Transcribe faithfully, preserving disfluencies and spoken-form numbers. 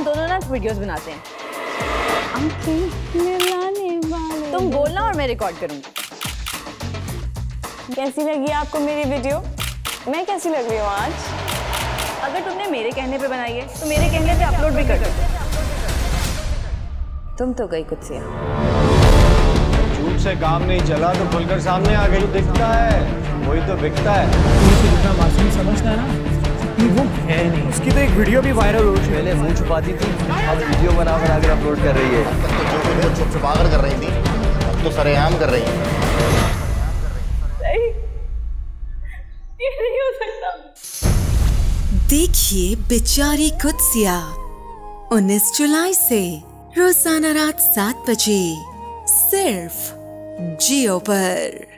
हम दोनों ना वीडियोस बनाते हैं। तुम बोलना और मैं रिकॉर्ड करूंगी। कैसी लगी आपको मेरी वीडियो? मैं कैसी लग रही हूँ आज? अगर तुमने मेरे कहने पे बनाई है तो मेरे कहने पे अपलोड भी कर दो। तुम तो गई कुद्सिया। झूठ से काम नहीं चला तो खुलकर सामने आ गई। दिखता है वही तो बिकता है। तुम इतना मासूम समझता है ना, वो है नहीं। उसकी तो एक वीडियो भी वायरल हो चुकी है। पहले मुंह छुपाती थी, अब वीडियो बना बनाकर अपलोड कर रही है। जो वीडियो छुप छुपा कर कर रही थी अब तो सरेआम कर रही है। देखिए बेचारी कुद्सिया उन्नीस जुलाई से रोजाना रात सात बजे सिर्फ जियो पर।